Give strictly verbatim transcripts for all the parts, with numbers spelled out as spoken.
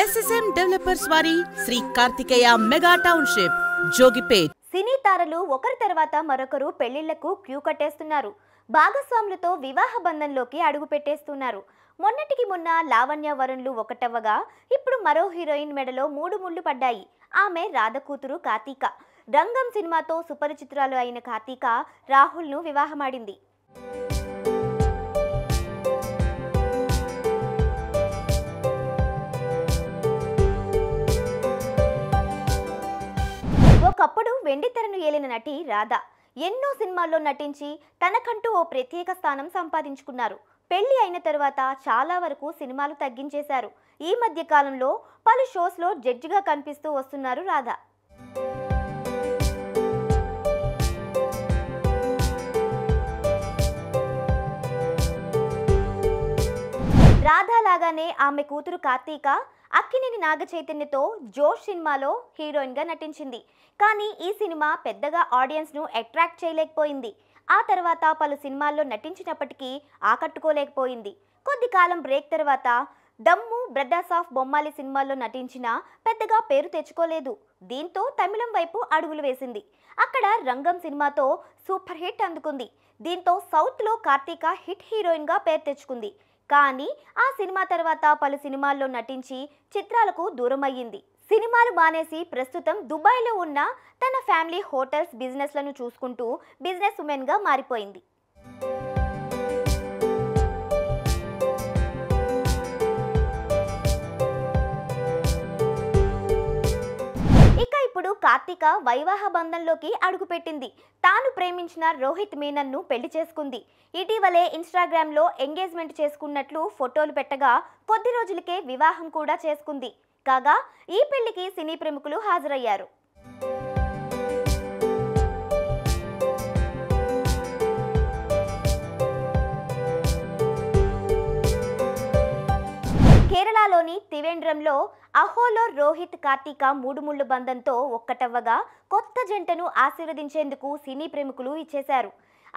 SSM developers వారి Shri Karthikeya mega township Jogipet. సినీ తారలు ఒకరి తర్వాత మరొకరు పెళ్లిళ్లకు క్యూ కట్టేస్తున్నారు. భాగస్వాములతో వివాహ బంధంలోకి అడుగు పెట్టేస్తున్నారు. మొన్నటికి మొన్న లావణ్య వరుణులు ఒకటవగా ఇప్పుడు మరో హీరోయిన్ మెడలో మూడు ముళ్ళు పడ్డాయి. ఆమె రాధ కూతురు కార్తీక. రంగం సినిమాతో సుపరిచితురాలు అయిన కార్తీక రాహుల్ను వివాహమాడింది. ఒకప్పుడు వెండితెరను ఏలిన నటి రాధ ఎన్నో సినిమాల్లో నటించి తనకంటూ ఓ ప్రత్యేక స్థానం సంపాదించుకున్నారు. పెళ్లి అయిన తర్వాత చాలా వరకు సినిమాలు తగ్గించేశారు. ఈ మధ్య కాలంలో పలు షోస్లో జడ్జిగా కనిపిస్తూ వస్తున్నారు రాధ. రాధాలాగానే ఆమె కూతురు కార్తీక అక్కినేని నాగచైతన్యతో జోష్ సినిమాలో హీరోయిన్గా నటించింది. కానీ ఈ సినిమా పెద్దగా ఆడియన్స్ను అట్రాక్ట్ చేయలేకపోయింది. ఆ తర్వాత పలు సినిమాల్లో నటించినప్పటికీ ఆకట్టుకోలేకపోయింది. కొద్ది కాలం బ్రేక్ తర్వాత దమ్ము, బ్రదర్స్ ఆఫ్ బొమ్మాలి సినిమాల్లో నటించినా పెద్దగా పేరు తెచ్చుకోలేదు. దీంతో తమిళం వైపు అడుగులు వేసింది. అక్కడ రంగం సినిమాతో సూపర్ హిట్ అందుకుంది. దీంతో సౌత్లో కార్తీక హిట్ హీరోయిన్గా పేరు తెచ్చుకుంది. కానీ ఆ సినిమా తర్వాత పలు సినిమాల్లో నటించి చిత్రాలకు దూరం అయ్యింది. సినిమాలు మానేసి ప్రస్తుతం దుబాయ్లో ఉన్న తన ఫ్యామిలీ హోటల్స్ బిజినెస్లను చూసుకుంటూ బిజినెస్ ఉమెన్గా మారిపోయింది. ఇప్పుడు కార్తీక వైవాహ బంధంలోకి అడుగుపెట్టింది. తాను ప్రేమించిన రోహిత్ మీనన్ను పెళ్లి చేసుకుంది. ఇటీవలే ఇన్స్టాగ్రామ్లో ఎంగేజ్మెంట్ చేసుకున్నట్లు ఫోటోలు పెట్టగా కొద్ది రోజులకే వివాహం కూడా చేసుకుంది. కాగా ఈ పెళ్లికి సినీ ప్రముఖులు హాజరయ్యారు. కేరళలోని త్రివేంద్రంలో అహోలో రోహిత్ కార్తీక మూడు ముళ్ళు బంధంతో ఒక్కటవ్వగా కొత్త జంటను ఆశీర్వదించేందుకు సినీ ప్రముఖులు ఇచ్చేశారు.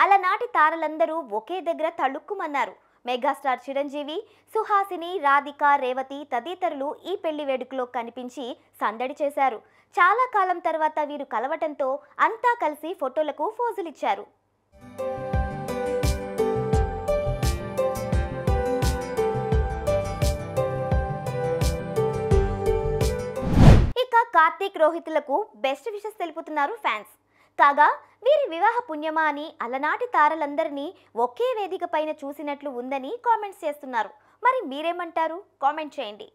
అలనాటి తారలందరూ ఒకే దగ్గర తళుక్కుమన్నారు. మెగాస్టార్ చిరంజీవి, సుహాసిని, రాధిక, రేవతి తదితరులు ఈ పెళ్లి వేడుకలో కనిపించి సందడి చేశారు. చాలా కాలం తర్వాత వీరు కలవటంతో అంతా కలిసి ఫోటోలకు ఫోజులిచ్చారు. కార్తీక్ రోహితులకు బెస్ట్ విషెస్ తెలుపుతున్నారు ఫ్యాన్స్. కాగా వీరి వివాహ పుణ్యమా అని అలనాటి తారలందరినీ ఒకే వేదిక పైన చూసినట్లు ఉందని కామెంట్స్ చేస్తున్నారు. మరి మీరేమంటారు? కామెంట్ చేయండి.